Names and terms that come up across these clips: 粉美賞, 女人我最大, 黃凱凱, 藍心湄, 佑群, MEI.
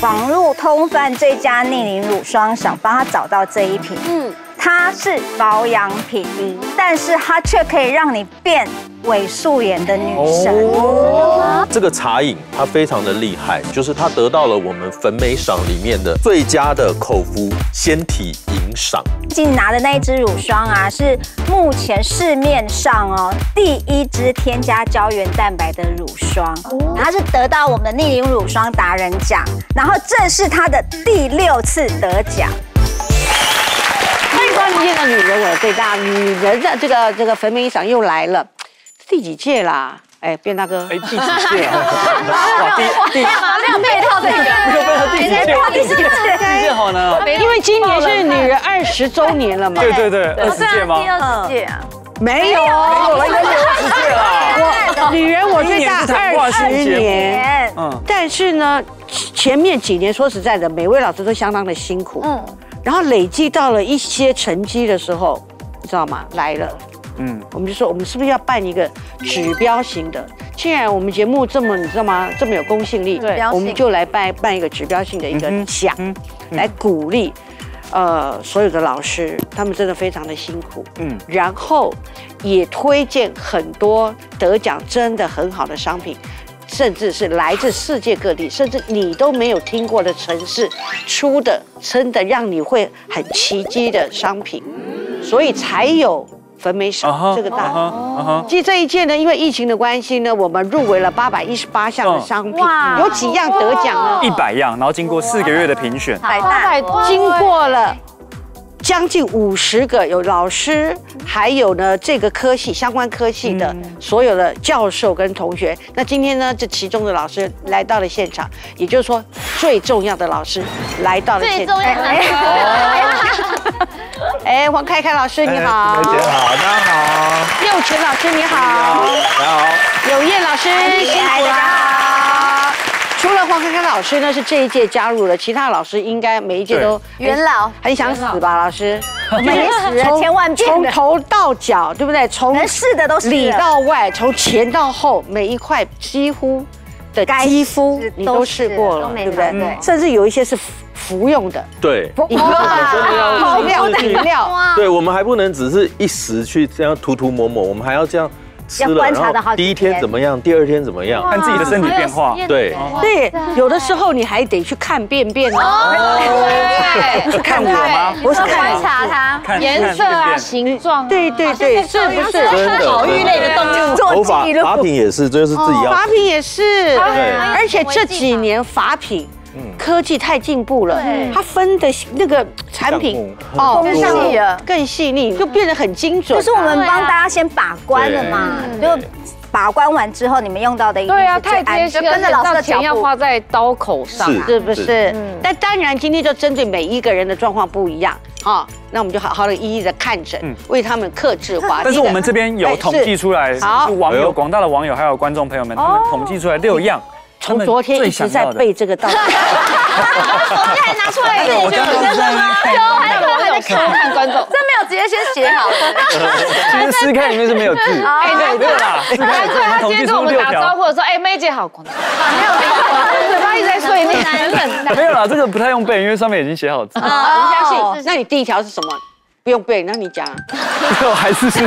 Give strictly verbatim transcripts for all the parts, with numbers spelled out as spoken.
仿路通贩最佳逆龄乳霜，想帮他找到这一瓶。嗯，它是保养品，嗯、但是它却可以让你变伪素颜的女神。哦、这个茶饮它非常的厉害，就是它得到了我们粉美赏里面的最佳的口服纤体饮赏。最近拿的那一支乳霜啊，是目前市面上哦第一支添加胶原蛋白的乳霜，哦、它是得到我们的逆龄乳霜达人奖，然后这是它的第六次得奖。 关于这个女人我最大，女人的这个这个粉美赏又来了，第几届啦？哎，卞大哥，哎，第几届啊？哇，第第量配套这个，第几届？第几届？第几届好呢？因为今年是女人二十周年了嘛。对对对，二十届吗？第二十届啊？没有，我们都二十届了。我女人我最大二十年，嗯，但是呢，前面几年说实在的，每位老师都相当的辛苦，嗯。 然后累积到了一些成绩的时候，你知道吗？来了，嗯，我们就说我们是不是要办一个指标型的？既然我们节目这么你知道吗？这么有公信力，对，我们就来办办一个指标性的一个奖，嗯嗯、来鼓励，呃，所有的老师，他们真的非常的辛苦，嗯，然后也推荐很多得奖真的很好的商品。 甚至是来自世界各地，甚至你都没有听过的城市出的，真的让你会很奇迹的商品，所以才有粉美赏这个大奖。其实这一届呢，因为疫情的关系呢，我们入围了八百一十八项的商品，有几样得奖呢？一百样，然后经过四个月的评选，百大，经过了。 将近五十个有老师，还有呢这个科系相关科系的所有的教授跟同学。那今天呢，这其中的老师来到了现场，也就是说最重要的老师来到了现场。最重要的。哎，黄凯凯老师你好，梅姐好，大家好。佑全老师你好，大家好。有燕老师辛苦啦。 除了黄凯凯老师呢，是这一届加入了，其他老师应该每一届都元老，很想死吧，老师？没死，千万遍。从头到脚，对不对？从里到外，从前到后，每一块几乎的肌肤你都试过了，对不对？甚至有一些是服用的，对，饮料、饮料，对我们还不能只是一时去这样涂涂抹抹，我们还要这样。 吃了，然后第一天怎么样，第二天怎么样，看自己的身体变化。对对，有的时候你还得去看便便哦。是看我吗？不是观察它颜色啊、形状。对对对，是不是保育类的动物？做记录。法品也是，就是自己要。法品也是，对。而且这几年法品。 科技太进步了，它分的那个产品哦更细了，更细腻，就变得很精准。就是我们帮大家先把关了嘛，就把关完之后，你们用到的对啊，太贴心了，跟着老师的脚步要花在刀口上，是不是？但当然，今天就针对每一个人的状况不一样啊，那我们就好好的一一的看诊，为他们客制化。但是我们这边有统计出来，网友广大的网友还有观众朋友们，他们统计出来六样。 从昨天一直在背这个道理，昨天还拿出来，我真的有，还有还有看观众，这没有直接先写好。其实撕开里面是没有字，哎，对啦。他今天跟我们打招呼的时候，哎，梅姐好，广东，没有，嘴巴一直在碎念，男人很。没有啦，这个不太用背，因为上面已经写好字。我们相信。那你第一条是什么？不用背，那你讲。我还是是。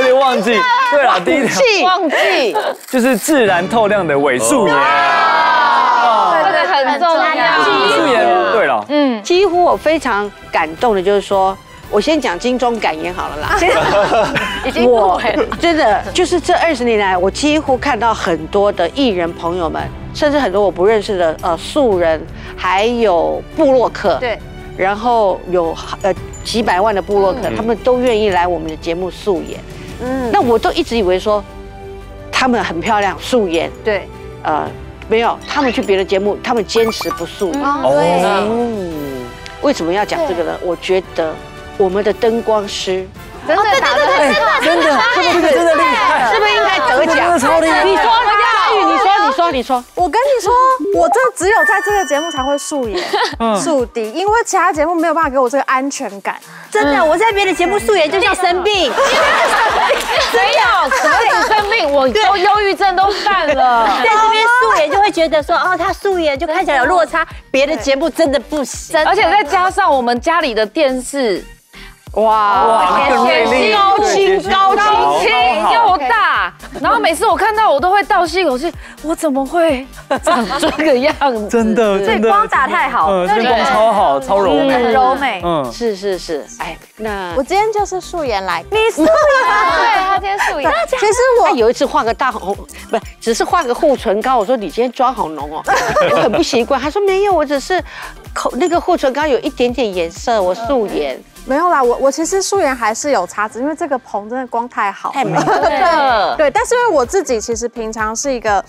有点忘记，对了，第一条忘记，就是自然透亮的伪素颜，这个很重要。素颜，对了，嗯，几乎我非常感动的就是说，我先讲金钟感言好了啦。已经我真的就是这二十年来，我几乎看到很多的艺人朋友们，甚至很多我不认识的呃素人，还有部落客，对，然后有呃几百万的部落客，他们都愿意来我们的节目素颜。 嗯，那我都一直以为说，他们很漂亮，素颜。对，呃，没有，他们去别的节目，他们坚持不素颜。哦，为什么要讲这个呢？我觉得我们的灯光师真的打得很真的，真的真的厉害，是不是应该得奖？你说，你说，你说，你说，你说，我跟你说，我这只有在这个节目才会素颜、素底，因为其他节目没有办法给我这个安全感。 真的，我在别的节目素颜就像生病，没有，什么生病，我都忧郁症都犯了，在这边素颜就会觉得说哦，他素颜就看起来有落差，别的节目真的不行。而且再加上我们家里的电视，哇，高清高清又大，然后每次我看到我都会倒吸一口气，我怎么会长这个样子？真的，所以光打太好，这光超好，超柔美，很柔美。嗯，是是是，哎，那我今天就是素颜来，你素颜。 其实我有一次画个大红，不是，只是画个护唇膏。我说你今天妆好浓哦，我很不习惯。他说没有，我只是口那个护唇膏有一点点颜色，我素颜。没有啦，我我其实素颜还是有差值，因为这个棚真的光太好，太美了。对，但是因为我自己其实平常是一个。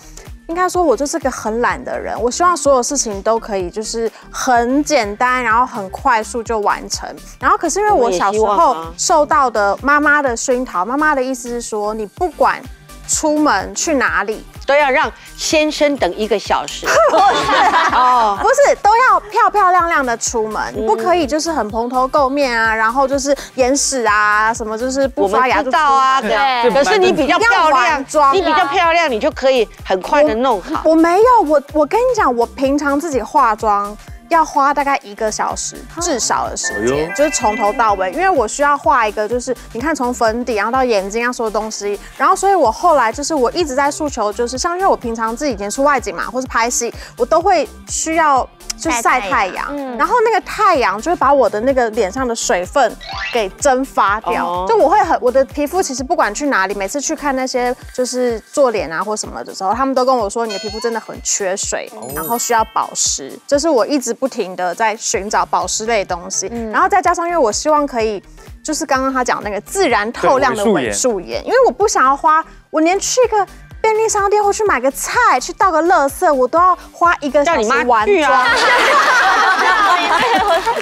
应该说，我就是个很懒的人。我希望所有事情都可以，就是很简单，然后很快速就完成。然后，可是因为我小时候受到的妈妈的熏陶，妈妈的意思是说，你不管出门去哪里，都要让先生等一个小时。不是哦，不是，都要漂漂亮亮的出门，不可以就是很蓬头垢面啊，然后就是眼屎啊什么，就是不刷牙就出啊。对，可是你比较漂亮。 你比较漂亮，你就可以很快的弄好。我, 我没有，我我跟你讲，我平常自己化妆要花大概一个小时至少的时间，哎、就是从头到尾，因为我需要画一个，就是你看从粉底然后到眼睛啊所有东西，然后所以我后来就是我一直在诉求，就是像因为我平常自己以前出外景嘛，或是拍戏，我都会需要。 就晒太阳，嗯、然后那个太阳就会把我的那个脸上的水分给蒸发掉。哦、就我会很，我的皮肤其实不管去哪里，每次去看那些就是做脸啊或什么的时候，他们都跟我说你的皮肤真的很缺水，哦、然后需要保湿。这、就是我一直不停的在寻找保湿类的东西，嗯、然后再加上因为我希望可以。 就是刚刚他讲那个自然透亮的伪素颜，因为我不想要花，我连去个便利商店或去买个菜，去倒个垃圾，我都要花一个小时玩妆。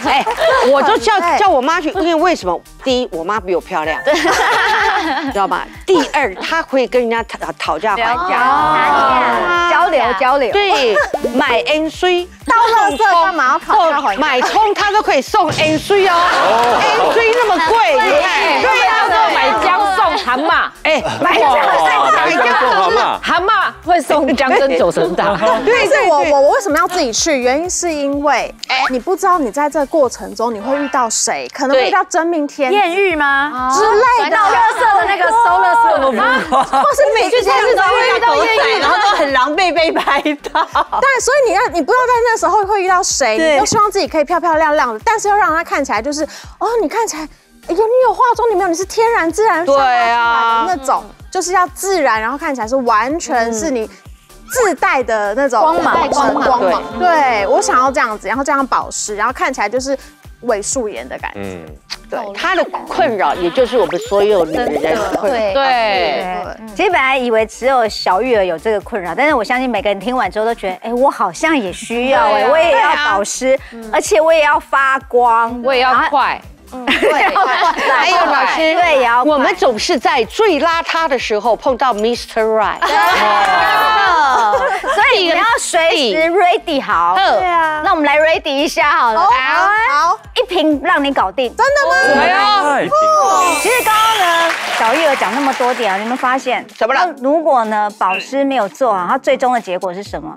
哎，我就叫叫我妈去，因为为什么？第一，我妈比我漂亮，你知道吗？第二，她会跟人家讨讨价还价，交流交流。对，买 N C 倒垃圾干嘛要讨价还价？买葱她都可以送 N C 哦 ，N C 那么贵，对呀，要买姜送蛤蟆，哎，买姜送蛤蟆，蛤蟆会送姜跟九层塔。对，所以我我我为什么要自己去？原因是因为，哎，你不知道你在这个过程中你会遇到谁，可能会遇到真命天。 艳遇吗？之类的，到垃圾的那个收垃圾的吗？或是每次电视都会遇到艳遇，然后都很狼狈被拍到。但所以你让你不知道在那时候会遇到谁，你都希望自己可以漂漂亮亮的，但是要让他看起来就是哦，你看起来，哎呀，你有化妆，你没有，你是天然自然对啊那种，就是要自然，然后看起来是完全是你。 自带的那种光芒，光芒，对我想要这样子，然后这样保湿，然后看起来就是伪素颜的感觉。嗯，对，她的困扰也就是我们所有女人的困扰。对，其实本来以为只有小玉儿有这个困扰，但是我相信每个人听完之后都觉得，哎，我好像也需要，哎，我也要保湿，而且我也要发光，我也要快。 还有老师，对呀，我们总是在最邋遢的时候碰到 Mister Right， 所以你要随时 ready 好。对啊，那我们来 ready 一下好了。好，一瓶让你搞定。真的吗？没有。其实刚刚呢，小玉儿讲那么多点啊，你们发现怎么了？如果呢保湿没有做好，它最终的结果是什么？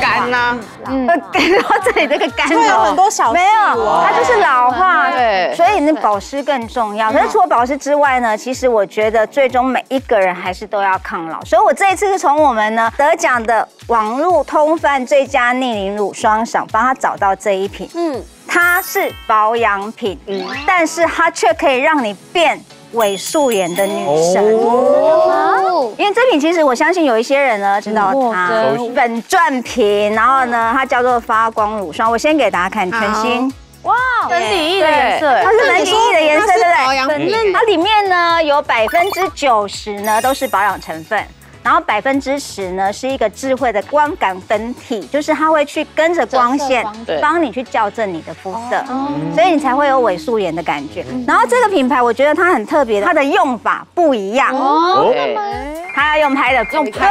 干呐，嗯，然后这里这个干有很多小没有，它就是老化，对，所以呢保湿更重要。可是除了保湿之外呢，其实我觉得最终每一个人还是都要抗老。所以我这一次是从我们呢得奖的网络通贩最佳逆龄乳霜赏，帮他找到这一瓶，嗯，它是保养品，嗯，但是它却可以让你变。 伪素颜的女神，因为这瓶其实我相信有一些人呢知道它粉钻瓶，然后呢它叫做发光乳霜，我先给大家看全新，哇，粉底液的颜色，它是粉底液的颜色，对不对？它里面呢有百分之九十呢都是保养成分。 然后百分之十呢是一个智慧的光感粉体，就是它会去跟着光线帮你去校正你的肤色，所以你才会有伪素颜的感觉。然后这个品牌我觉得它很特别，它的用法不一样哦，它要用拍的，用拍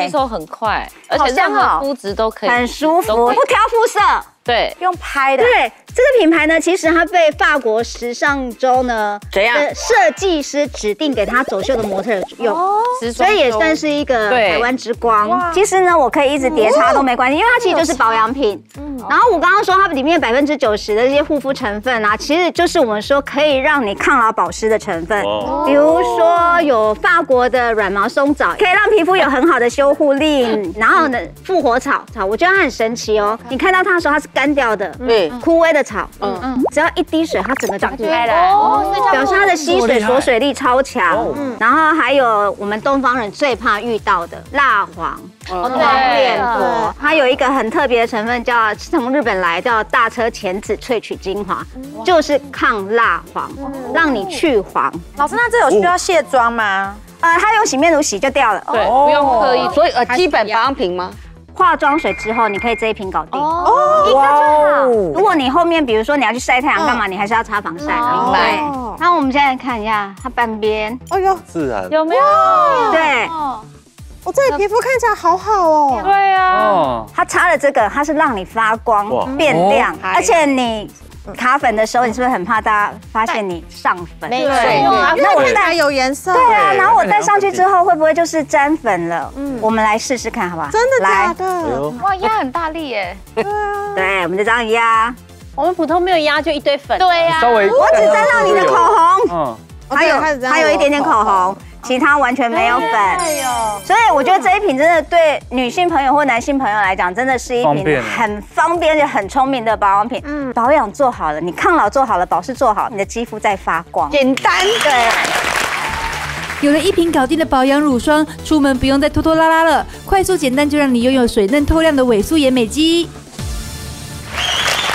对，吸收很快，而且任何肤质都可以，很舒服，不挑肤色。 对，用拍的。对，这个品牌呢，其实它被法国时尚周呢谁呀、啊、设计师指定给他走秀的模特用，哦、所以也算是一个台湾之光。其实呢，我可以一直叠擦都没关系，因为它其实就是保养品。嗯、然后我刚刚说它里面百分之九十的这些护肤成分啊，其实就是我们说可以让你抗老保湿的成分，哦、比如说有法国的软毛松藻，可以让皮肤有很好的修护力。嗯、然后呢，复活草草，我觉得它很神奇哦。你看到它的时候，它是干掉的，对、嗯，枯萎的。 草，嗯嗯，只要一滴水，它整个长开来，哦，表示它的吸水锁水力超强。嗯，然后还有我们东方人最怕遇到的蜡黄，哦，对，它有一个很特别的成分，叫是从日本来，叫大车前子萃取精华，就是抗蜡黄，让你去黄。老师，那这有需要卸妆吗？呃，它用洗面乳洗就掉了，对，不用刻意。所以呃，基本保养品吗？ 化妆水之后，你可以这一瓶搞定哦，一个就好。如果你后面比如说你要去晒太阳干嘛，你还是要擦防晒。明白。那我们现在看一下它半边，哎呦，自然有没有？对，我这里皮肤看起来好好哦。对啊，它擦了这个，它是让你发光变亮，而且你卡粉的时候，你是不是很怕大家发现你上粉？没错，那我戴有颜色。对啊，然后我戴上去之后，会不会就是沾粉了？嗯，我们来试试看，好不好？真的假的？ 哇，压很大力耶！对啊，对，我们就这样压。我们普通没有压，就一堆粉。对呀，稍微。我只沾到你的口红，嗯，还有还有一点点口红，其他完全没有粉。哎呦，所以我觉得这一瓶真的对女性朋友或男性朋友来讲，真的是一瓶很方便也很聪明的保养品。嗯，保养做好了，你抗老做好了，保湿做好，你的肌肤在发光。简单，对。 有了一瓶搞定的保养乳霜，出门不用再拖拖拉拉了，快速简单就让你拥有水嫩透亮的伪素颜美肌。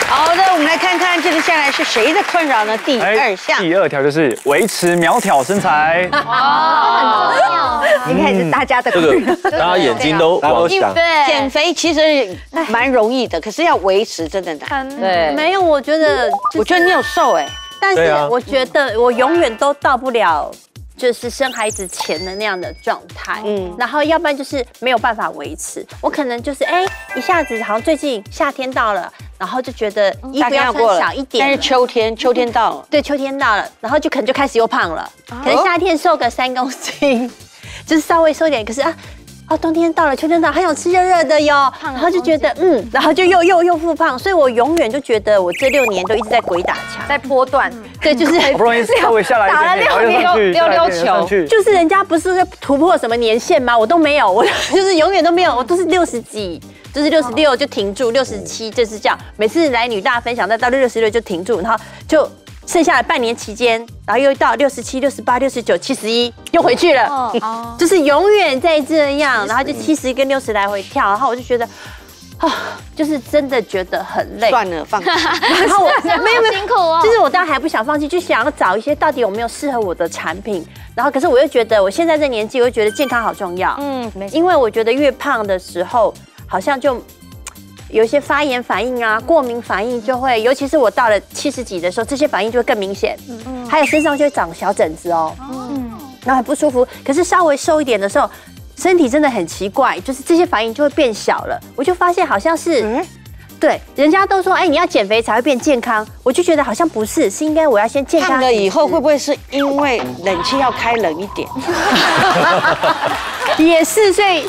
好的，我们来看看接着下来是谁的困扰呢？第二项，第二条就是维持苗条身材。哦，很重要，应该是大家的困扰。大家眼睛都往想。对，减肥其实蛮容易的，可是要维持真的难。对，没有，我觉得，我觉得你有瘦哎，但是我觉得我永远都到不了。 就是生孩子前的那样的状态，嗯，然后要不然就是没有办法维持。我可能就是哎，一下子好像最近夏天到了，然后就觉得衣服要穿少一点。但是秋天，秋天到了，对，秋天到了，然后就可能就开始又胖了，可能夏天瘦个三公斤，就是稍微瘦一点。可是啊，哦，冬天到了，秋天到了，还想吃热热的哟，然后就觉得嗯，然后就又又又复胖。所以我永远就觉得我这六年都一直在鬼打墙，在波段。 对，就是好不容易稍微下来，打了六溜溜球，就是人家不是突破什么年限吗？我都没有，我就是永远都没有，我都是六十几，就是六十六就停住，六十七就是这样。每次来女大分享，再到六十六就停住，然后就剩下的半年期间，然后又到六十七、六十八、六十九、七十一，又回去了，就是永远在这样，然后就七十跟六十来回跳，然后我就觉得。 啊，就是真的觉得很累，算了，放弃。然后我没有没有辛苦哦，就是我当然还不想放弃，就想要找一些到底有没有适合我的产品。然后，可是我又觉得我现在这年纪，我又觉得健康好重要。嗯，因为我觉得越胖的时候，好像就有一些发炎反应啊、过敏反应就会，尤其是我到了七十几的时候，这些反应就会更明显。嗯嗯，还有身上就会长小疹子哦，嗯，然后很不舒服。可是稍微瘦一点的时候。 身体真的很奇怪，就是这些反应就会变小了。我就发现好像是，嗯、对，人家都说，哎、欸，你要减肥才会变健康，我就觉得好像不是，是应该我要先健康。胖了以后会不会是因为冷气要开冷一点？也是，所以。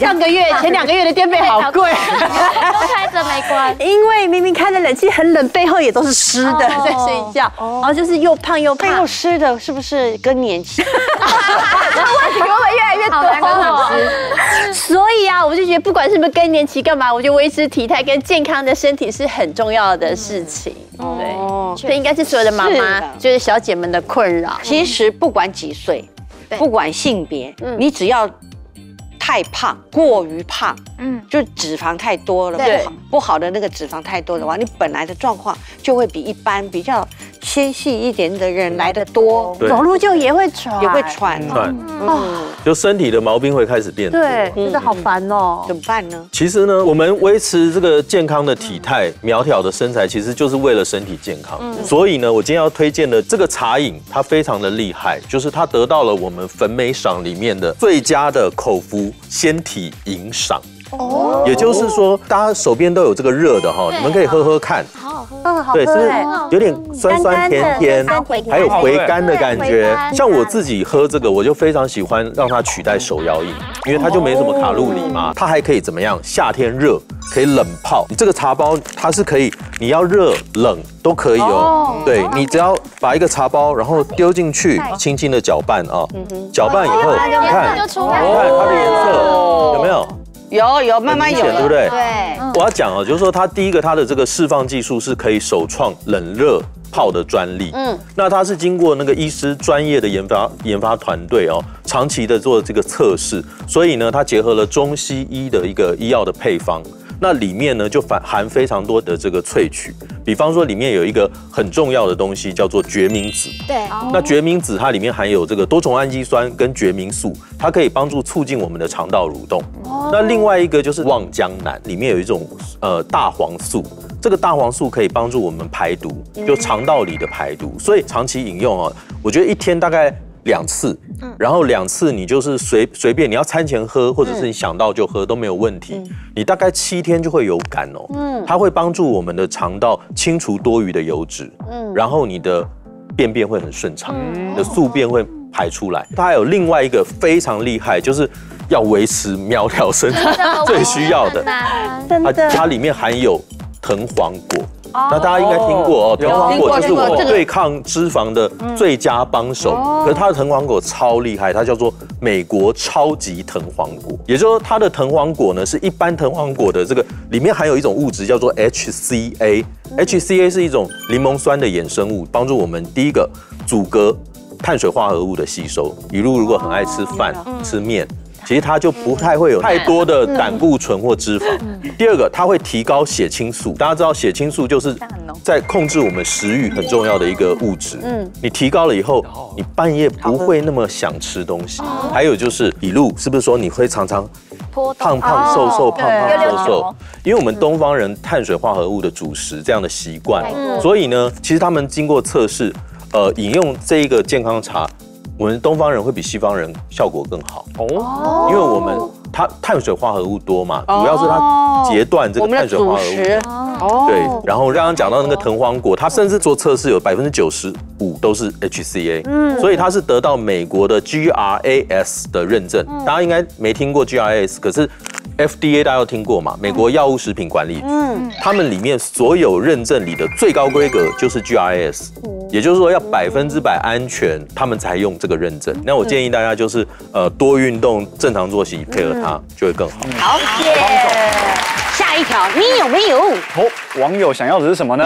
上个月前两个月的电费好贵，都开着没关。因为明明开的冷气很冷，背后也都是湿的，在睡觉，然后就是又胖又胖，背后湿的，是不是更年期？问题会越来越多。所以啊，我就觉得不管是不是更年期干嘛，我觉得维持体态跟健康的身体是很重要的事情。对，所以应该是所有的妈妈，就是小姐们的困扰。其实不管几岁，不管性别，你只要。 太胖，过于胖，嗯，就脂肪太多了，不好不好的那个脂肪太多的话，你本来的状况就会比一般比较纤细一点的人来得多，走路就也会喘，也会喘，喘，嗯，就身体的毛病会开始变多，对，真的好烦哦，怎么办呢？其实呢，我们维持这个健康的体态、苗条的身材，其实就是为了身体健康。所以呢，我今天要推荐的这个茶饮，它非常的厉害，就是它得到了我们粉美赏里面的最佳的口服。 纤体饮赏，哦，也就是说，大家手边都有这个热的哈，你们可以喝喝看。好喝，嗯，对，是不是有点酸酸甜甜，还有回甘的感觉？像我自己喝这个，我就非常喜欢让它取代手摇饮，因为它就没什么卡路里嘛，它还可以怎么样？夏天热可以冷泡，你这个茶包它是可以，你要热冷都可以哦。对，你只要把一个茶包，然后丢进去，轻轻的搅拌啊，搅拌以后，看，看它的颜色有没有？ 有有慢慢有，对不对？对，我要讲哦，就是说它第一个，它的这个释放技术是可以首创冷热泡的专利。嗯，那它是经过那个医师专业的研发研发团队哦，长期的做这个测试，所以呢，它结合了中西医的一个医药的配方。 那里面呢就含非常多的这个萃取，比方说里面有一个很重要的东西叫做决明子。对，那决明子它里面含有这个多重氨基酸跟决明素，它可以帮助促进我们的肠道蠕动。哦，那另外一个就是望江南，里面有一种呃大黄素。 这个大黄素可以帮助我们排毒，就肠道里的排毒，所以长期饮用啊，我觉得一天大概两次，然后两次你就是随随便你要餐前喝，或者是你想到就喝都没有问题，你大概七天就会有感哦，嗯，它会帮助我们的肠道清除多余的油脂，嗯，然后你的便便会很顺畅，你的宿便会排出来。它还有另外一个非常厉害，就是 要维持苗条身材最需要的，真的，它里面含有 藤黄果，那大家应该听过哦。藤黄果就是我对抗脂肪的最佳帮手。可是它的藤黄果超厉害，它叫做美国超级藤黄果。也就是说，它的藤黄果呢是一般藤黄果的这个里面含有一种物质叫做 H C A。H C A 是一种柠檬酸的衍生物，帮助我们第一个阻隔碳水化合物的吸收。一路如果很爱吃饭、吃面， 其实它就不太会有太多的胆固醇或脂肪。第二个，它会提高血清素。大家知道血清素就是在控制我们食欲很重要的一个物质。嗯，你提高了以后，你半夜不会那么想吃东西。还有就是一路是不是说你会常常胖胖瘦瘦胖胖瘦瘦？因为我们东方人碳水化合物的主食这样的习惯，所以呢，其实他们经过测试，呃，饮用这一个健康茶， 我们东方人会比西方人效果更好哦，因为我们它碳水化合物多嘛，主要是它截断这个碳水化合物。对，然后刚刚讲到那个藤黄果，它甚至做测试有百分之九十五都是 H C A， 嗯，所以它是得到美国的 G R A S 的认证。大家应该没听过 G R A S， 可是 F D A 大家都听过嘛，美国药物食品管理局，嗯，他们里面所有认证里的最高规格就是 G R A S。 也就是说，要百分之百安全，他们才用这个认证。那我建议大家就是，呃，多运动，正常作息，配合它就会更好。好，谢谢。下一条，你有没有？哦，网友想要的是什么呢？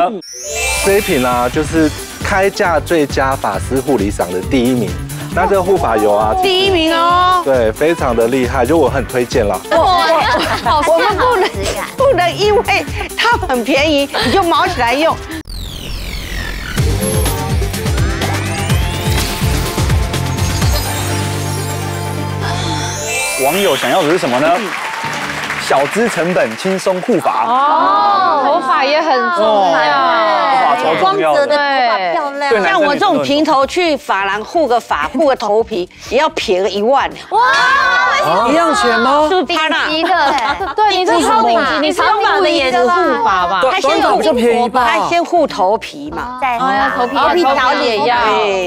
这一瓶啊，就是开价最佳法师护理赏的第一名。那这个护发油啊，第一名哦。对，非常的厉害，就我很推荐啦。我们不能不能因为它很便宜，你就毛起来用。 网友想要的是什么呢？小资成本轻松护发哦，头发也很重要，光泽的头发漂亮。像我这种平头去发廊护个发、护个头皮，也要撇个一万。哇，一样钱吗？是顶级的，对，你是超顶级，你是用我的颜值护发吧？他先护头发，他先护头皮嘛，再头皮头皮早点要，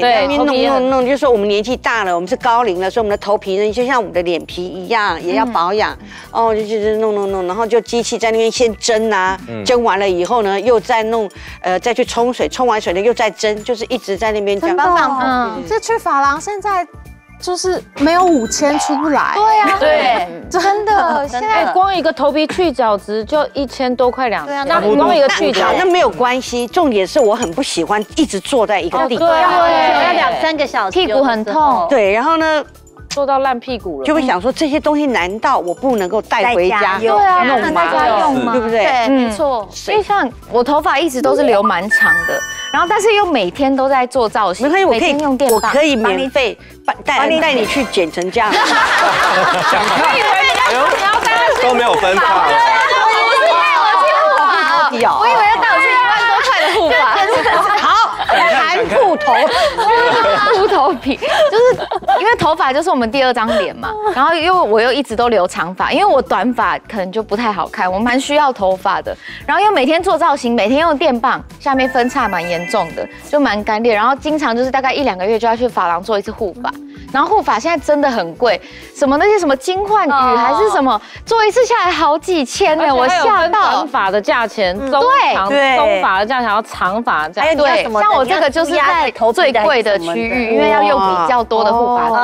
对，弄弄弄，就说我们年纪大了，我们是高龄了，所以我们的头皮呢，就像我们的脸皮一样，也要保养。哦，就就是。 弄弄弄，然后就机器在那边先蒸啊，蒸完了以后呢，又再弄，呃，再去冲水，冲完水呢又再蒸，就是一直在那边这样。嗯，这去发廊现在就是没有五千出不来。对呀，对，真的，现在光一个头皮去角质就一千多块两千，那光一个去角，那没有关系。重点是我很不喜欢一直坐在一个地方，要两三个小时，屁股很痛。对，然后呢？ 做到烂屁股了，就会想说这些东西难道我不能够带回家？对啊，那在家用吗？对不对？对，没错。所以像我头发一直都是留蛮长的，然后但是又每天都在做造型，每天用电棒，我可以免费带带你去剪成这样。我以为人家说你要带我去，都没有分发，不是带我去护发，我以为要带我去一万多块的护发。好，韩兔头皮，兔头皮，就是因为头发就是我们第二张脸嘛。然后因为我又一直都留长发，因为我短发可能就不太好看，我蛮需要头发的。然后又每天做造型，每天用电棒，下面分叉蛮严重的，就蛮干裂。然后经常就是大概一两个月就要去发廊做一次护发。 然后护发现在真的很贵，什么那些什么金焕羽还是什么，做一次下来好几千呢，我吓到。短发的价钱，中长中发的价钱，然后长发价钱，对，像我这个就是在最贵的区域，因为要用比较多的护发品。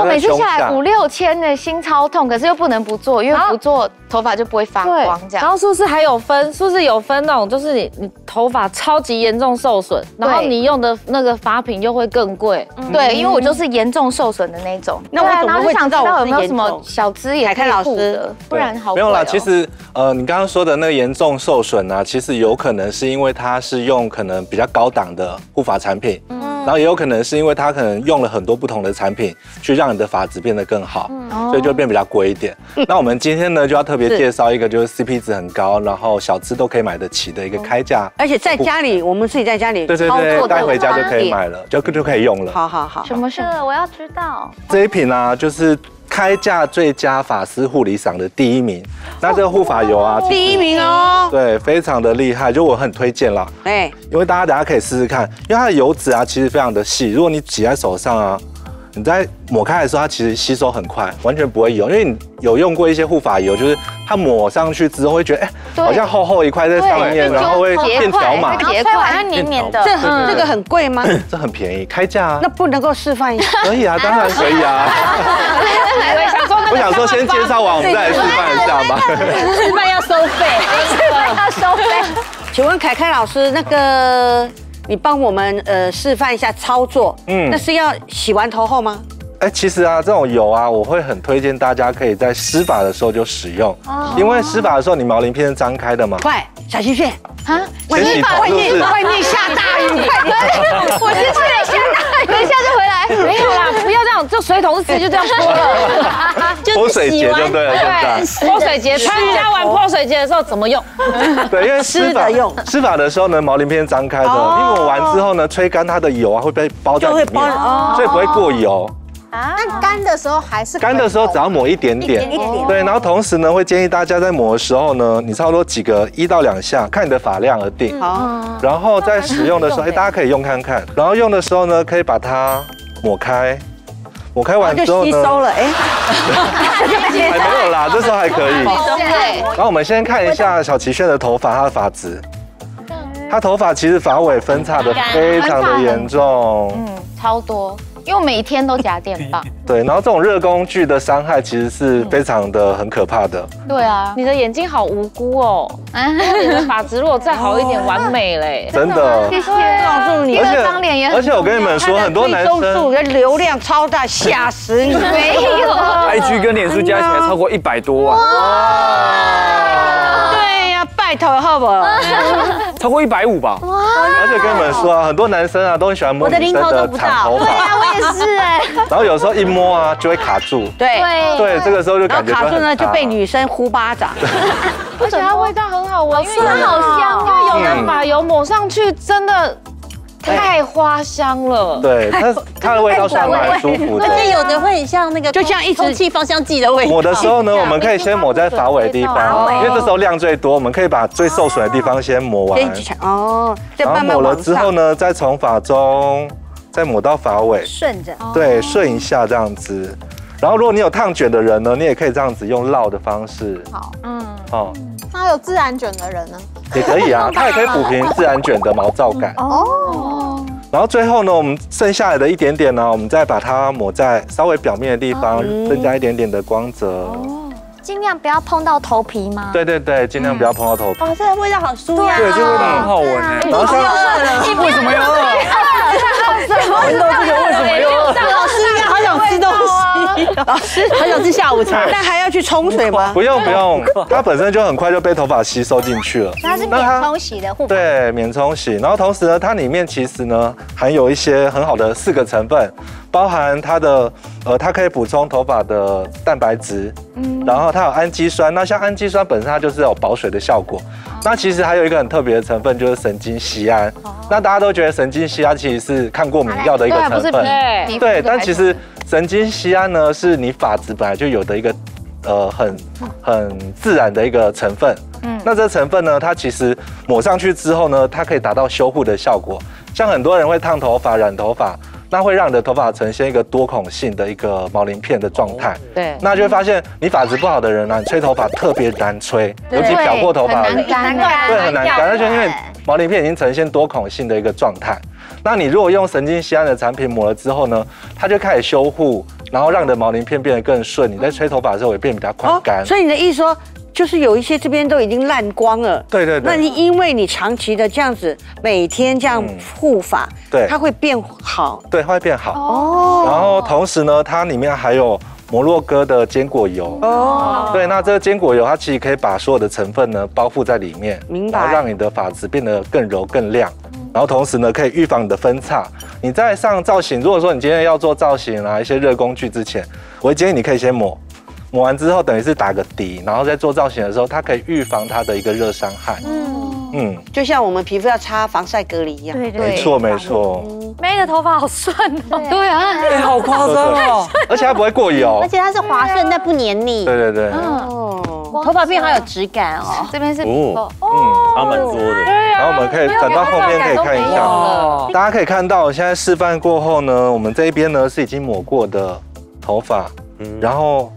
我每次下来五六千呢，心超痛，可是又不能不做，因为不做头发就不会发光这样。然后是不是还有分？是不是有分那种，就是你你头发超级严重受损，然后你用的那个发品又会更贵。对，因为我就是严重 受损的那种，那我怎么会知道我有没有什么小资也可以护的？不然好没有啦。其实呃，你刚刚说的那个严重受损啊，其实有可能是因为它是用可能比较高档的护发产品，嗯，然后也有可能是因为它可能用了很多不同的产品去让你的发质变得更好，所以就变比较贵一点。那我们今天呢就要特别介绍一个就是 C P 值很高，然后小资都可以买得起的一个开价，而且在家里我们自己在家里对对对，带回家就可以买了，就就可以用了。好好好，什么事？我要知道。 这一瓶啊，就是开价最佳发丝护理赏的第一名。那这个护发油啊，第一名哦，对，非常的厉害，就我很推荐啦。哎，因为大家等下可以试试看，因为它的油脂啊，其实非常的细，如果你挤在手上啊，你在抹开的时候，它其实吸收很快，完全不会油。因为你有用过一些护发油，就是它抹上去之后会觉得，哎，好像厚厚一块在上面，然后会变条码，然后吹完又黏黏的。这这个很贵吗？这很便宜，开价啊。那不能够示范一下？可以啊，当然可以啊。我想说，先介绍完，我们再来示范一下吧。示范要收费，示范要收费。请问凯凯老师，那个你帮我们呃示范一下操作，嗯，那是要洗完头后吗？ 哎，其实啊，这种油啊，我会很推荐大家可以在施法的时候就使用，因为施法的时候你毛鳞片是张开的嘛。快，小心血啊！外面外面外面下大雨，我是去了下大雨，等一下就回来。没有啦，不要这样，就水桶直接就这样泼了。泼水节就对了，对，泼水节参加完泼水节的时候怎么用？对，因为施法用施法的时候呢，毛鳞片张开的，你抹完之后呢，吹干它的油啊会被包在里面，所以不会过油。 那干的时候还是干的时候，只要抹一点点，对。然后同时呢，会建议大家在抹的时候呢，你差不多几个一到两下，看你的发量而定。好。然后在使用的时候，哎，大家可以用看看。然后用的时候呢，可以把它抹开，抹开完之后呢，就吸收了，哎。还没有啦，这时候还可以。然后我们先看一下小齐炫的头发，她的发质。她头发其实发尾分叉的非常的严重，嗯，超多。 因为每天都夹电棒，对，然后这种热工具的伤害其实是非常的很可怕的。对啊，你的眼睛好无辜哦，你的发质如果再好一点，完美嘞，真的。谢谢，告诉你，而且而且我跟你们说，很多男生收入跟流量超大，吓死你！没有 ，I G 跟脸书加起来超过一百多万。对呀，拜托好不好？ 超过一百五吧，哇！而且跟你们说啊，很多男生啊都很喜欢摸女生的长头发，对啊，我也是哎。然后有时候一摸啊就会卡住，对对，这个时候就感觉卡住呢就被女生呼巴掌。而且它味道很好闻，因为它好香，因为有的发油抹上去真的太花香了。对，它它的味道算蛮舒服的，而且有的会像那个就像一空气芳香剂的味道。抹的时候呢，我们可以先抹在发尾的地方，因为这时候量最多，我们可以把最受损的地方先抹完。 哦，然后抹了之后呢，再从发中再抹到发尾，顺着，对，顺一下这样子。然后如果你有烫卷的人呢，你也可以这样子用绕的方式。好，嗯，哦，那有自然卷的人呢，也可以啊，它也可以补平自然卷的毛躁感。哦，然后最后呢，我们剩下来的一点点呢，我们再把它抹在稍微表面的地方，增加一点点的光泽。 尽量不要碰到头皮吗？对对对，尽量不要碰到头皮。哇，这个味道好舒呀！对，这个味道很好闻哎。然后又饿了，为什么又饿？闻到这个为什么又饿？老师应该好想吃东西，老师很想吃下午茶。那还要去冲水吗？不用不用，它本身就很快就被头发吸收进去了。它是免冲洗的护发，对，免冲洗。然后同时呢，它里面其实呢含有一些很好的四个成分，包含它的呃，它可以补充头发的蛋白质，嗯，然后它有氨基酸。那像氨基酸本身它就是有保水的效果。 那其实还有一个很特别的成分，就是神经酰胺。那大家都觉得神经酰胺其实是抗过敏药的一个成分，对。但其实神经酰胺呢，是你发质本来就有的一个，呃，很很自然的一个成分。嗯。那这成分呢，它其实抹上去之后呢，它可以达到修护的效果。像很多人会烫头发、染头发，那会让你的头发呈现一个多孔性的一个毛鳞片的状态。对。那就会发现你发质不好的人呢，你吹头发特别难吹，尤其漂过头发的人。 对，很难干，而且因为毛鳞片已经呈现多孔性的一个状态。那你如果用神经酰胺的产品抹了之后呢，它就开始修护，然后让你的毛鳞片变得更顺。你在吹头发的时候也变比较快干。哦、所以你的意思说，就是有一些这边都已经烂光了。对对对。那你因为你长期的这样子，每天这样护发，嗯、对，它会变好。对，它会变好。哦。然后同时呢，它里面还有 摩洛哥的坚果油哦，对，那这个坚果油它其实可以把所有的成分呢包覆在里面，明白，然后让你的发质变得更柔更亮，然后同时呢可以预防你的分叉。你在上造型，如果说你今天要做造型啊一些热工具之前，我建议你可以先抹，抹完之后等于是打个底，然后在做造型的时候，它可以预防它的一个热伤害。嗯。 嗯，就像我们皮肤要擦防晒隔离一样，对对，没错没错。May 的头发好顺哦，对啊，哎，好夸张哦，而且它不会过油，而且它是滑顺但不黏腻，对对对，哦，头发变好有质感哦，这边是哦，嗯，差蛮多的，然后我们可以等到后面可以看一下，大家可以看到现在示范过后呢，我们这一边呢是已经抹过的头发，然后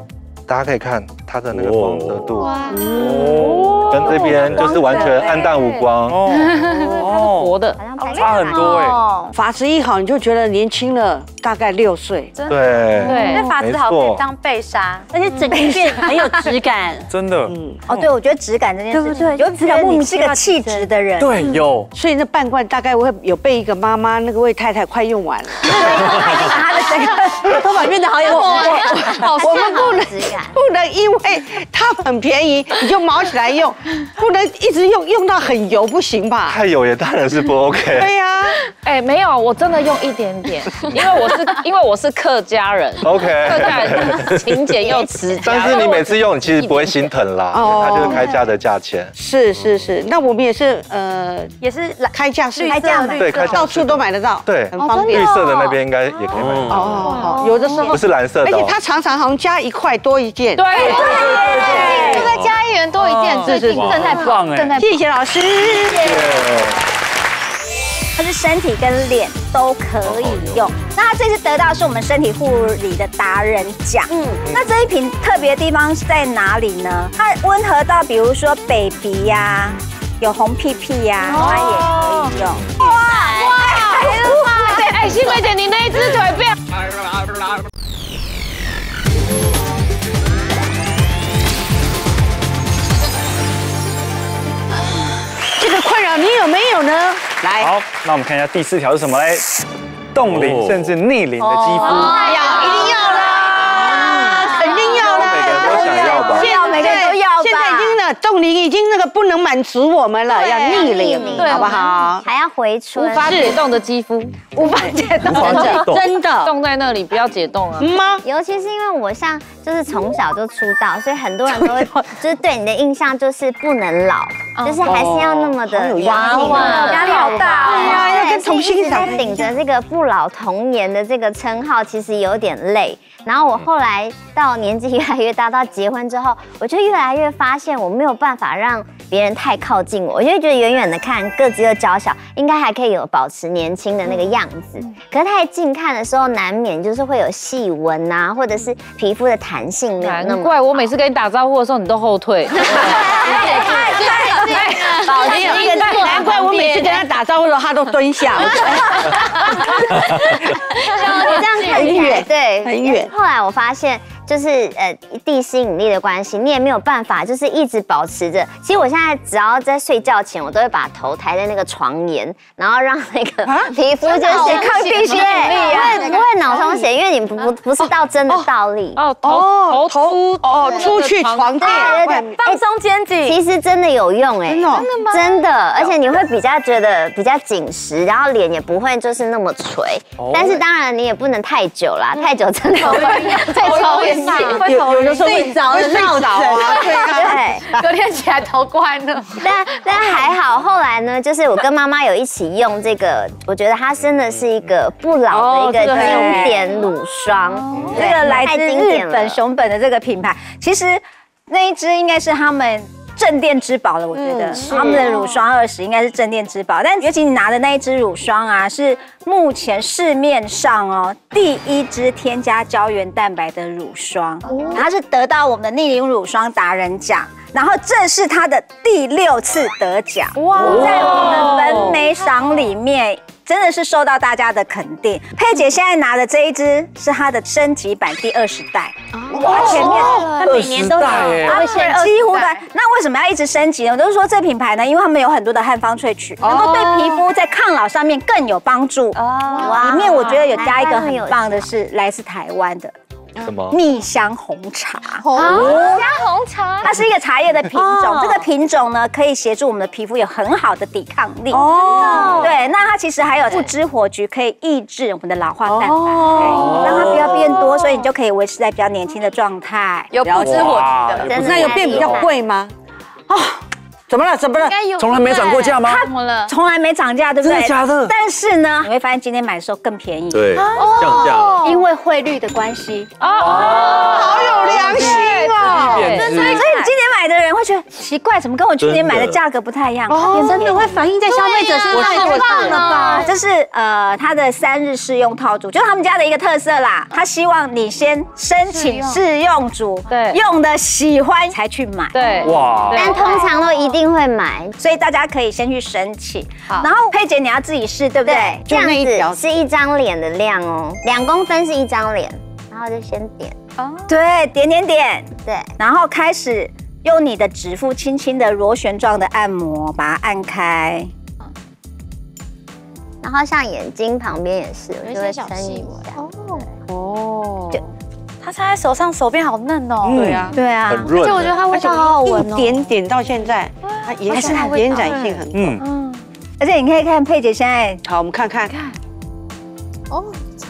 大家可以看它的那个光泽度，哦。 跟这边就是完全暗淡无光哦，它是薄的，差很多哎。发质一好，你就觉得年轻了大概六岁。对对，那发质好可以当被纱，而且整个变很有质感，真的。嗯，哦，对，我觉得质感这件事情，有质感，你是个气质的人。对，有。所以那半罐大概我有被一个妈妈那个魏太太快用完了，她的整个头发变得好有质感。我们不能不能因为它很便宜你就毛起来用。 不能一直用用到很油不行吧？太油也当然是不 OK。对呀、啊，哎、欸，没有，我真的用一点点，因为我是因为我是客家人 ，OK， 客家人勤俭又持家。但是你每次用，你其实不会心疼啦，哦、它就是开价的价钱。是是是，那我们也是呃也是开价是开价嘛，对，开价到处都买得到，对，很方便。绿色的那边应该也可以买得到。哦，有的时候不是蓝色的、哦，而且它常常好像加一块多一件。对对对对，再加一元多一件，是是。 正在棒哎！谢谢老师。它是身体跟脸都可以用。那这次得到是我们身体护理的达人奖。嗯，那这一瓶特别的地方是在哪里呢？它温和到，比如说 baby 呀，有红屁屁呀，它也可以用。哇哇！哎，新梅姐，你那一只腿变。 你有没有呢？来，好，那我们看一下第四条是什么嘞？冻龄甚至逆龄的肌肤，哎呀，一定要啦，肯定要啦，每个人都想要吧？现在每个人都要吧？现在已经呢，冻龄已经那个不能满足我们了，要逆龄，好不好？还要回春，无法解冻的肌肤，无法解冻，真的冻在那里，不要解冻啊！吗？尤其是因为我像就是从小就出道，所以很多人都会就是对你的印象就是不能老。 就是还是要那么的娃娃，压力好大，对呀，要跟童星在顶着这个不老童颜的这个称号，其实有点累。然后我后来到年纪越来越大，到结婚之后，我就越来越发现我没有办法让别人太靠近我，我就觉得远远的看，个子又娇小，应该还可以有保持年轻的那个样子。可是太近看的时候，难免就是会有细纹啊，或者是皮肤的弹性没有那么。难怪我每次跟你打招呼的时候，你都后退。 保持一个，难怪我每次跟他打招呼的时候，他都蹲下。这样很远，对，很远。后来我发现。就是呃地吸引力的关系，你也没有办法就是一直保持着。其实我现在只要在睡觉前，我都会把头抬在那个床沿，然后让那个皮肤就是抗地吸引力啊，不会脑充血，因为你不不是到真的倒立哦头头出哦出去床垫，对对对，放松肩颈，其实真的有用哎，真的吗？真的，而且你会比较觉得比较紧实，然后脸也不会就是那么垂，但是当然你也不能太久啦，太久真的会太抽烟。 有有的时候睡着的闹着啊，对啊，对，隔天起来头怪呢。但但还好，后来呢，就是我跟妈妈有一起用这个，我觉得它真的是一个不老的一个经典乳霜，这个来自日本熊本的这个品牌。其实那一支应该是他们镇店之宝了，我觉得他们的乳霜二十应该是镇店之宝。但尤其你拿的那一支乳霜啊，是 目前市面上哦，第一支添加胶原蛋白的乳霜，它是得到我们的逆龄乳霜达人奖，然后这是它的第六次得奖，哇，在我们文美赏里面真的是受到大家的肯定。佩姐现在拿的这一支是它的升级版第二十代，哇，前面它每年都有，而且几乎的。那为什么要一直升级呢？我都是说这品牌呢，因为他们有很多的汉方萃取，然后对皮肤在抗老上面更有帮助。 哦，里面我觉得有加一个很棒的是来自台湾的什么蜜香红茶，红香红茶，它是一个茶叶的品种，这个品种呢可以协助我们的皮肤有很好的抵抗力哦。对，那它其实还有附枝活菊可以抑制我们的老化蛋白，让它不要变多，所以你就可以维持在比较年轻的状态。有附枝活菊的，那有变比较贵吗？哦。 怎么了？怎么了？从来没涨过价吗？怎么了？从来没涨价，对不对？真的假的？但是呢，你会发现今天买的时候更便宜。对，降价了，因为汇率的关系。哦，好有良心哦！所以今年买的人会觉得奇怪，怎么跟我去年买的价格不太一样？哦，真的会反映在消费者身上，太棒了吧！这是呃，它的三日试用套组，就是他们家的一个特色啦。他希望你先申请试用组，对，用的喜欢才去买。对，哇！但通常都一定 一定会买，所以大家可以先去申请。然后佩姐你要自己试，对不对？这样子是一张脸的量哦，两公分是一张脸，然后就先点哦，对，点点点，对，然后开始用你的指腹轻轻的螺旋状的按摩，把它按开。然后像眼睛旁边也是，我就会伸一下。哦，就它插在手上，手边好嫩哦。对啊，对啊，很润。而且我觉得它味道好好闻哦。点点到现在。 还是它延展性很嗯嗯，而且你可以看佩姐现在好，我们看看看，哦，擦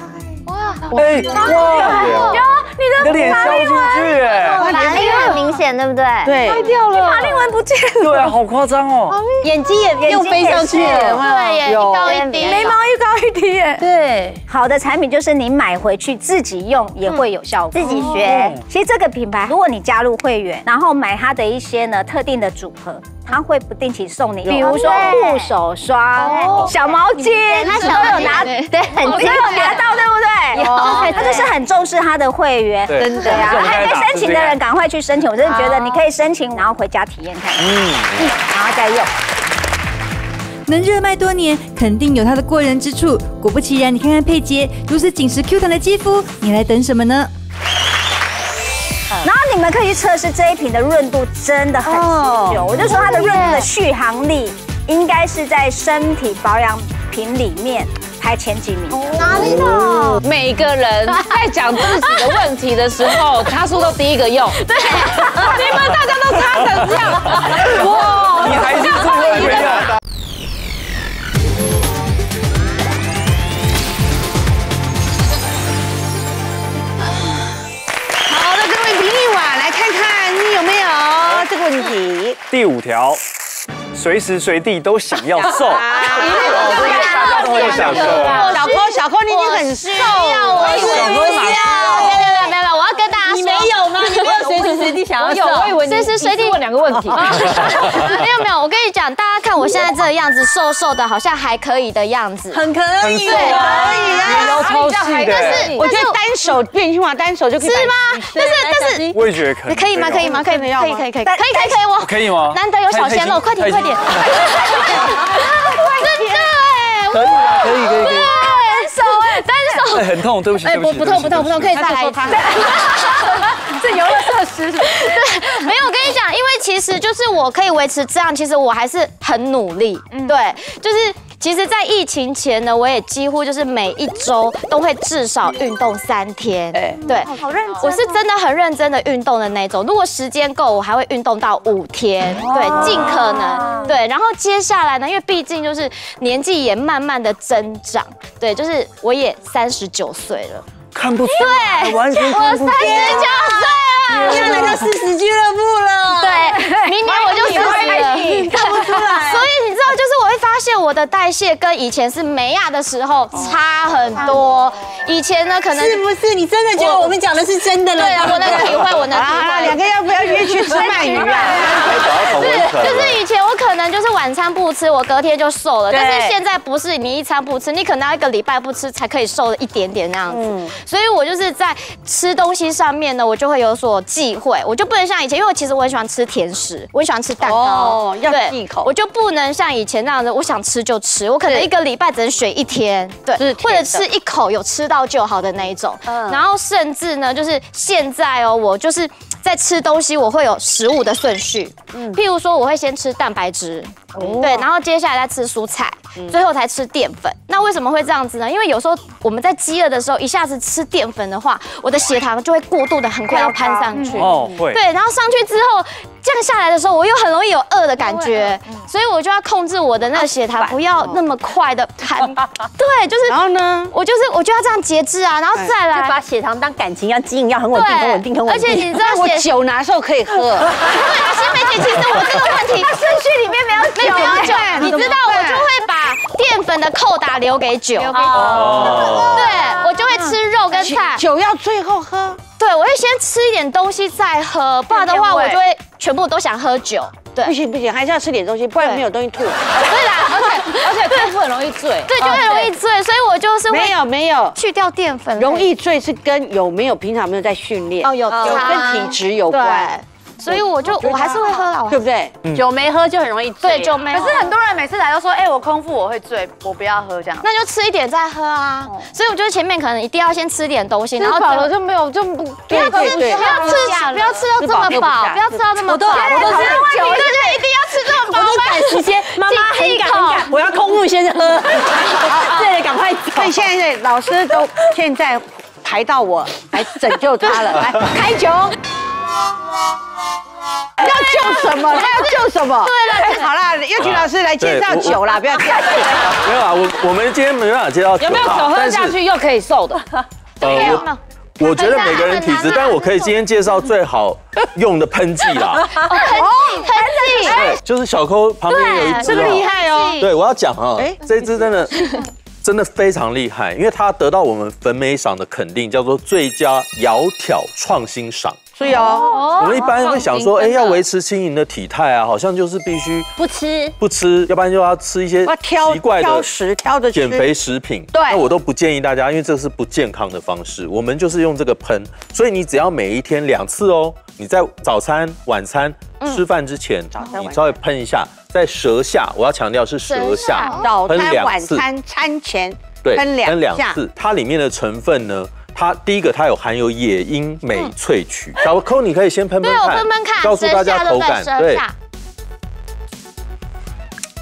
哇，哎哇，有你的脸消出去哎，法令纹很明显，对不对？对，坏掉了，法令纹不见了，对啊，好夸张哦，眼睛也又飞上去了，对耶，一高一低，眉毛一高一低耶，对，好的产品就是你买回去自己用也会有效果，自己学。其实这个品牌，如果你加入会员，然后买它的一些呢特定的组合。 他会不定期送你，比如说护手霜、小毛巾，他都有拿，对，都有拿到，对不对？他就是很重视他的会员，真的呀！还没申请的人赶快去申请，我真的觉得你可以申请，然后回家体验看看，嗯，然后再用。能热卖多年，肯定有它的过人之处。果不其然，你看看佩姐如此紧实 Q 弹的肌肤，你来等什么呢？ 然后你们可以去测试这一瓶的润度真的很持久，我就说它的润度的续航力应该是在身体保养品里面排前几名。哪里呢？每个人在讲自己的问题的时候，他说都第一个用。对，你们大家都差成这样，哇！你还是最后一个。 问题第五条，随时随地都想要瘦，大家都会想瘦。小柯，小柯，你已经很瘦了，我以为你要，没有没有没有，我要跟大家说，你没有吗？你没有随时随地想要瘦，我以为随时随地问两个问题，没有没有，我跟你讲，大家看我现在这个样子，瘦瘦的，好像还可以的样子，很可以，可以啊，超细的，我觉得单手变形嘛，单手就可以，是吗？但是但是，我也觉得可以，可以吗？可以吗？可以可以可以可以可以可以可以我可以吗？难得有小鲜肉，快点快点，真的哎，可以啊，可以可以可以，单手哎，单手，很痛，对不起，不不痛不痛不痛，可以再来一次。这游乐设施。对，没有，我跟你讲，因为其实就是我可以维持这样，其实我还是很努力。嗯，对，就是。 其实，在疫情前呢，我也几乎就是每一周都会至少运动三天。哎，对，好认真，我是真的很认真的运动的那种。如果时间够，我还会运动到五天，对，尽可能。对，然后接下来呢，因为毕竟就是年纪也慢慢的增长，对，就是我也三十九岁了，看不出来，对，完全看不出来，我三十九岁。 要来到四十俱乐部了，对，明年我就四十了，看不出来。所以你知道，就是我会发现我的代谢跟以前是美亚的时候差很多。以前呢，可能是不是你真的觉得我们讲的是真的了？对啊，我能体会，我能体会。两个要不要约去吃鳗鱼啊？是，就是以前我可能就是晚餐不吃，我隔天就瘦了。但是现在不是，你一餐不吃，你可能要一个礼拜不吃才可以瘦了一点点那样子。所以我就是在吃东西上面呢，我就会有所 忌讳，我就不能像以前，因为其实我很喜欢吃甜食，我很喜欢吃蛋糕，哦，要忌口，我就不能像以前那样子，我想吃就吃，我可能一个礼拜只能选一天，对，或者吃一口有吃到就好的那一种。嗯，然后甚至呢，就是现在哦，我就是在吃东西，我会有食物的顺序，嗯，譬如说我会先吃蛋白质，哦，对，然后接下来再吃蔬菜，最后才吃淀粉。那为什么会这样子呢？因为有时候我们在饥饿的时候一下子吃淀粉的话，我的血糖就会过度的很快要攀上。 上去哦，会对，然后上去之后降下来的时候，我又很容易有饿的感觉，所以我就要控制我的那个血糖，不要那么快的攀。对，就是然后呢，我就是我就要这样节制啊，然后再来就把血糖当感情要经营，要很稳定，很稳定，很稳定。而且你知道，我酒哪时候可以喝？对啊，新梅姐，其实我这个问题，它顺序里面没有酒，没有酒，你知道我就会把淀粉的扣打留给酒，哦，对我就会吃肉跟菜，酒要最后喝。 对，我会先吃一点东西再喝，不然的话我就会全部都想喝酒。对，不行不行，还是要吃点东西，不然没有东西吐。对啦，而且而且空腹很容易醉。对，就很容易醉，所以我就是没有没有去掉淀粉。容易醉是跟有没有平常没有在训练哦，有有跟体质有关。 所以我就我还是会喝啦，对不对？酒没喝就很容易醉。对，酒没。可是很多人每次来都说，哎，我空腹我会醉，我不要喝这样。那就吃一点再喝啊。所以我觉得前面可能一定要先吃点东西，然后饱了就没有就不不要吃，不要吃，不要吃到这么饱，不要吃到这么饱。我都是酒，我就一定要吃这么饱。我都赶时间，妈妈很赶很赶，我要空腹先喝。对了，赶快走。所以现在老师都现在排到我来拯救他了，来开酒。 要救什么？他要救什么？对了，好啦，又廷老师来介绍酒啦，不要介绍。没有啊，我我们今天没办法介绍酒。有没有酒喝下去又可以瘦的？没有。我觉得每个人体质，但我可以今天介绍最好用的喷剂啦。哦，喷剂。对，就是小抠旁边有一支。这么厉害哦。对，我要讲啊，这支真的。 真的非常厉害，因为他得到我们粉美赏的肯定，叫做最佳窈窕创新赏。所以哦，我们一般会想说，哎，要维持轻盈的体态啊，好像就是必须不吃不吃，要不然就要吃一些奇怪的食挑的减肥食品。对，那我都不建议大家，因为这是不健康的方式。我们就是用这个喷，所以你只要每一天两次哦，你在早餐、晚餐吃饭之前，你稍微喷一下。 在舌下，我要强调是舌下，喷两次。餐餐前，对，喷两次。它里面的成分呢，它第一个它有含有野樱美萃取，小抠你可以先喷喷看，对，我喷喷看，告诉大家口感，对。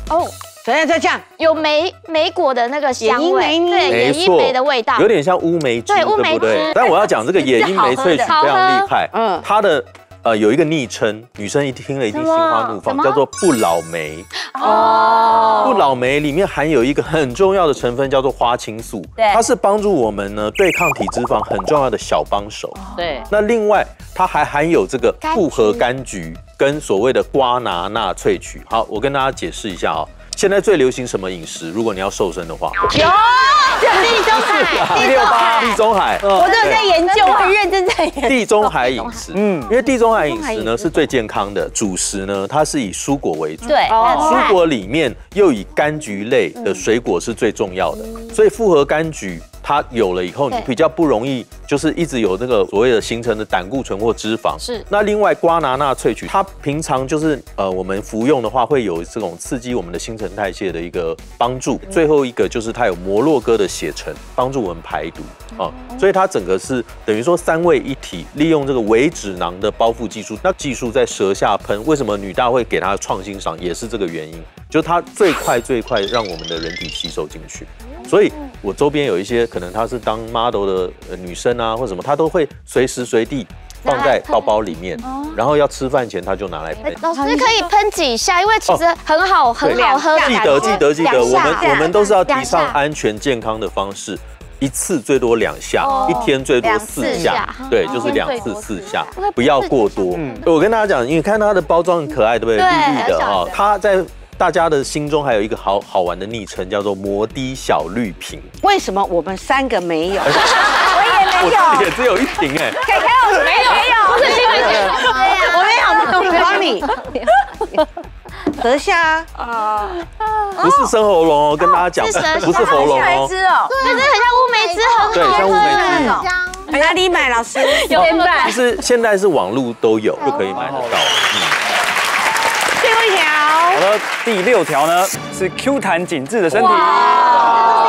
哦，等一下再这样，有梅梅果的那个香味，对，野樱梅的味道，有点像乌梅汁，对，乌梅汁。但我要讲这个野樱梅萃取非常厉害，嗯，它的。 呃，有一个昵称，女生一听了一定心花怒放，叫做不老梅。哦，不老梅里面含有一个很重要的成分，叫做花青素，它是帮助我们呢对抗体脂肪很重要的小帮手。对，那另外它还含有这个复合柑橘跟所谓的瓜拿纳萃取。好，我跟大家解释一下哦。 现在最流行什么饮食？如果你要瘦身的话，有地中海、地中海、地中海，我都有在研究，我很认真在研究地中海饮食。嗯，因为地中海饮食呢是最健康的，主食呢它是以蔬果为主，对，蔬果里面又以柑橘类的水果是最重要的，所以复合柑橘它有了以后，你比较不容易就是一直有那个所谓的形成的胆固醇或脂肪。是。那另外瓜拿纳萃取，它平常就是呃我们服用的话，会有这种刺激我们的新陈代谢的一个帮助。嗯、最后一个就是它有摩洛哥的血橙，帮助我们排毒啊，嗯、所以它整个是等于说三位一体，利用这个微脂囊的包覆技术。那技术在舌下喷，为什么女大会给它创新赏也是这个原因，就是它最快最快让我们的人体吸收进去。 所以，我周边有一些可能她是当 model 的女生啊，或什么，她都会随时随地放在包包里面，然后要吃饭前她就拿来喷。老师可以喷几下，因为其实很好很好喝。记得记得记得，我们我们都是要提倡安全健康的方式，一次最多两下，一天最多四下，对，就是两次四下，不要过多。嗯，我跟大家讲，你看它的包装很可爱，对不对？绿绿的啊，它在。 大家的心中还有一个好好玩的昵称，叫做“摩的小绿瓶”。为什么我们三个没有？我也没有，也只有一瓶哎。凯凯，我没有，没有，不是因为我没有，我帮你。舌下啊，不是生喉咙哦，跟大家讲，不是喉咙哦，就是很像乌梅汁，很好喝，对，像乌梅汁。哪里买？老师有卖。其实现在是网络都有，就可以买得到。 好的，第六条呢是 Q 弹紧致的身体，哇，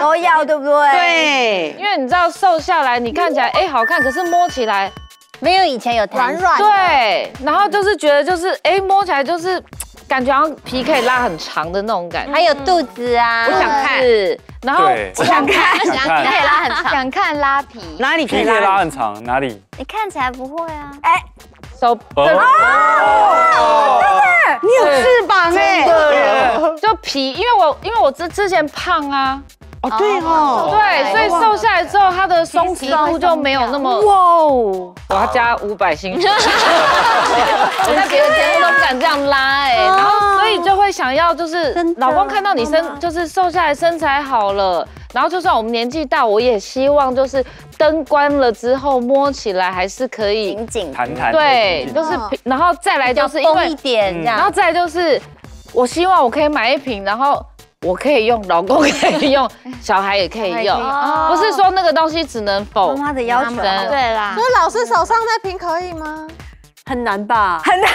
都要对不对？对，因为你知道瘦下来你看起来哎好看，可是摸起来没有以前有弹软，对，然后就是觉得就是哎摸起来就是感觉好像皮可以拉很长的那种感觉，还有肚子啊，我想看，然后我想看，想看可以拉很长，想看拉皮，哪里可以拉很长？哪里？你看起来不会啊，哎。 手哦，你有翅膀哎，就皮，因为我因为我之之前胖啊，哦对哦，对，所以瘦下来之后，它的松弛度就没有那么哇哦，我要加五百斤，我在别的节目都不敢这样拉哎，然后所以就会想要就是老公看到你身就是瘦下来身材好了。 然后就算我们年纪大，我也希望就是灯关了之后摸起来还是可以紧紧弹弹，对，就是然后再来就是因为，然后再来就是我希望我可以买一瓶，然后我可以用，老公可以用，小孩也可以用，不是说那个东西只能否妈妈的要求，对啦。所以老师手上那瓶可以吗？ 很难吧？很难。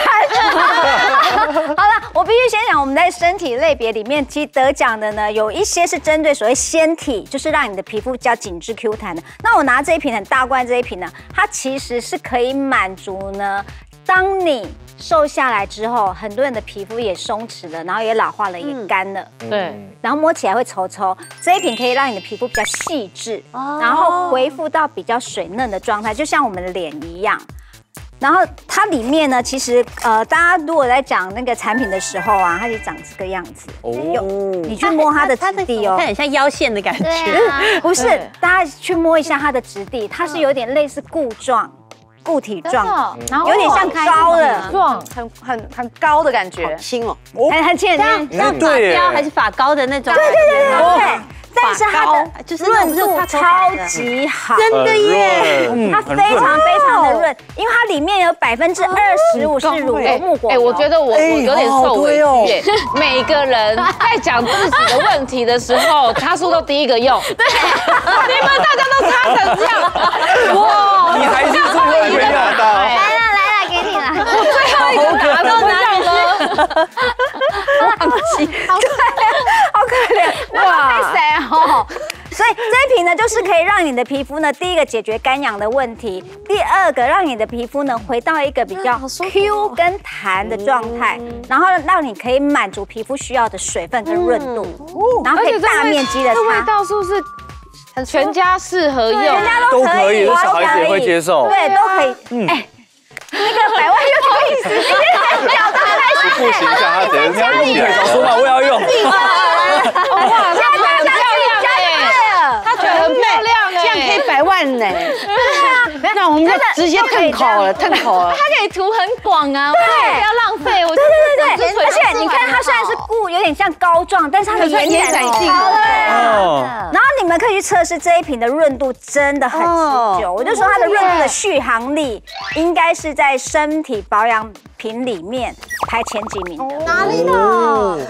好了，我必须先讲，我们在身体类别里面，其实得奖的呢，有一些是针对所谓纖体，就是让你的皮肤比较紧致 Q 弹的。那我拿这一瓶很大罐这一瓶呢，它其实是可以满足呢，当你瘦下来之后，很多人的皮肤也松弛了，然后也老化了，也干了。嗯、对。然后摸起来会稠稠，这一瓶可以让你的皮肤比较细致，哦、然后恢复到比较水嫩的状态，就像我们的脸一样。 然后它里面呢，其实呃，大家如果在讲那个产品的时候啊，它就长这个样子。哦，你去摸它的质地哦，它很像腰线的感觉。不是，大家去摸一下它的质地，它是有点类似固状、固体状，然后有点像膏的状，很很很高的感觉，轻哦，很很轻，像像发胶还是发膏的那种。对对对对对。 但是它的就是润度超级好，真的耶！它非常非常的润，因为它里面有百分之二十五是乳油木果。哎，我觉得我我有点受委屈耶。每个人在讲自己的问题的时候，他说都第一个用。对，你们大家都擦成这样，哇！你还是最后一个用的。来了来了，给你了。我最后一个拿到哪里？忘记，对，好可怜，哇！ 哦，所以这一瓶呢，就是可以让你的皮肤呢，第一个解决干痒的问题，第二个让你的皮肤呢回到一个比较 Q 跟弹的状态，然后让你可以满足皮肤需要的水分跟润度，然后可以大面积的擦。味道是不是全家适合用？全家都可以，小孩子也会接受，对，都可以。嗯，哎，那个百万用品，你表达太虚浮形象，他直接用你少说嘛，我也要用。哇，太漂亮！ 很漂亮哎，这样可以百万呢。对啊，那我们就直接吞口了，吞口了。它可以涂很广啊，对，不要浪费。对对对对，而且你看它虽然是固，有点像膏状，但是它的延展性。哦。然后你们可以去测试这一瓶的润度，真的很持久。我就说它的润度的续航力，应该是在身体保养品里面排前几名的。哪里的？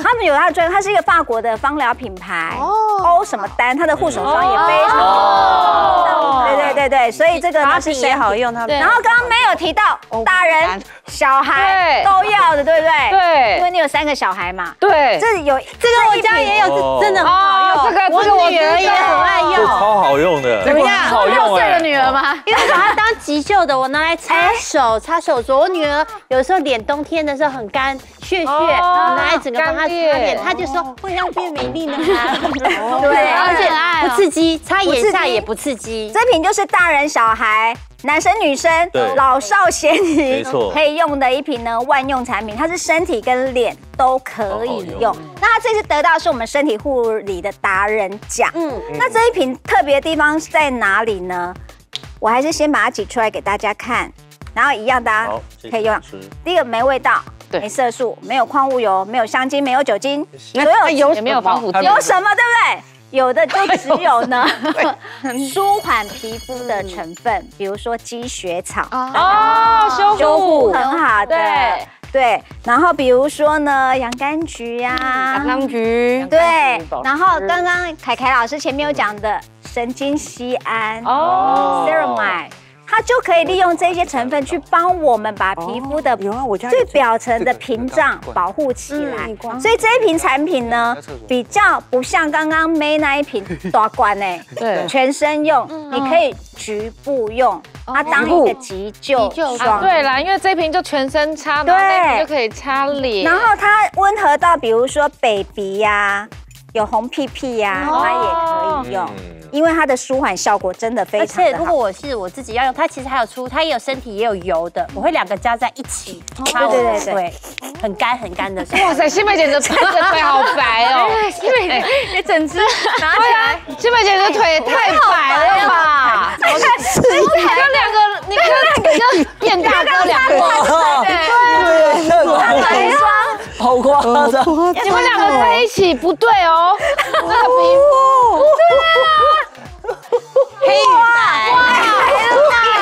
他们有他的专，它是一个法国的芳疗品牌哦，欧什么丹，它的护手霜也非常好。对对对对，所以这个它是谁好用？它然后刚刚没有提到大人、小孩都要的，对不对？对，因为你有三个小孩嘛。对，这有这个我家也有，真的很好用。这个这个我女儿也很爱用，超好用的。怎么样？六岁的女儿吗？因为把它当急救的，我拿来擦手、擦手镯。我女儿有时候脸冬天的时候很干，屑屑，我拿来整个帮她擦脸，她就说会让变美丽呢。对，而且不刺激，擦眼下也不刺激。这瓶就是大人小孩。 男生女生、老少咸宜，没错，可以用的一瓶呢万用产品，它是身体跟脸都可以用。那它这次得到是我们身体护理的达人奖。嗯，那这一瓶特别的地方在哪里呢？我还是先把它挤出来给大家看，然后一样大家可以用。第一个没味道，没色素，没有矿物油，没有香精，没有酒精，所有也没有防腐剂，有什么对不对？ 有的就只有呢，舒缓皮肤的成分，比如说积雪草哦，修护很好的，对。然后比如说呢，洋甘菊呀，洋甘菊，对。然后刚刚凯凯老师前面有讲的神经酰胺哦 ，ceramide， 它就可以利用这些成分去帮我们把皮肤的最表层的屏障保护起来。所以这一瓶产品呢，比较不像刚刚 May 那一瓶大罐哎，对，全身用，你可以局部用，它当一个急救霜。对啦，因为这瓶就全身擦嘛，那瓶就可以擦脸。然后它温和到，比如说 baby 呀，有红屁屁呀，它也可以用。 因为它的舒缓效果真的非常的好，而且如果我是我自己要用，它其实还有出，它也有身体也有油的，我会两个加在一起。对对对对，很干很干的。哇塞，新美姐的腿好白哦！新美姐，你整只拿起来，新美姐的腿也太白了吧！你跟两个，你跟跟变大哥两个，对对对。 好夸张！你们两个在一起不对哦，那个皮肤，对啊，黑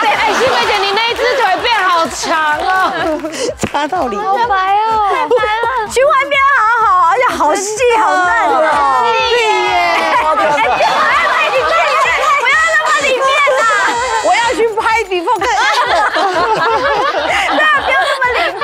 白，哎，新美姐，你那一只腿变好长哦，擦到脸，好白哦，太白了，循环变好好，而且好细好嫩哦，对耶，我要拍你这里面，不要让它里面啊，我要去拍before after。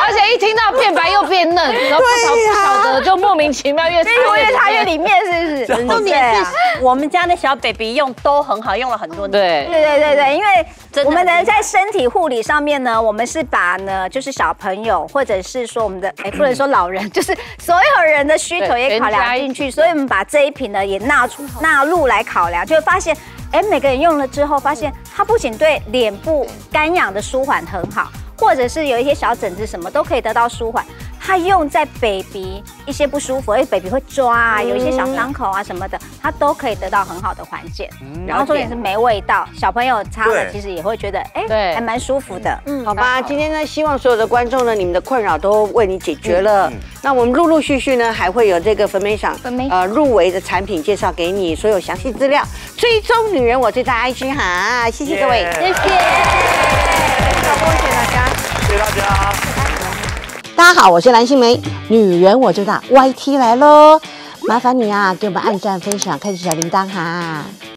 而且一听到变白又变嫩，然后不晓得就莫名其妙越擦越擦越里面，是不是？重点是我们家的小 baby 用都很好，用了很多年。对对对对，因为我们呢在身体护理上面呢，我们是把呢就是小朋友或者是说我们的哎不能说老人，就是所有人的需求也考量进去，所以我们把这一瓶呢也纳出纳入来考量，就会发现哎每个人用了之后，发现它不仅对脸部干痒的舒缓很好。 或者是有一些小疹子什么都可以得到舒缓，它用在 baby 一些不舒服，因为 baby 会抓啊，有一些小伤口啊什么的，它都可以得到很好的缓解。然后重点是没味道，小朋友擦了其实也会觉得哎，还蛮舒服的。嗯，好吧，今天呢，希望所有的观众呢，你们的困扰都为你解决了。那我们陆陆续续呢，还会有这个粉美赏呃入围的产品介绍给你，所有详细资料。追踪女人我最大 I G 哈，谢谢各位，谢谢。 谢谢大家，谢谢大家。大家好，我是蓝心湄，女人我最大 Y T 来喽！麻烦你啊，给我们按赞、分享、开启小铃铛哈。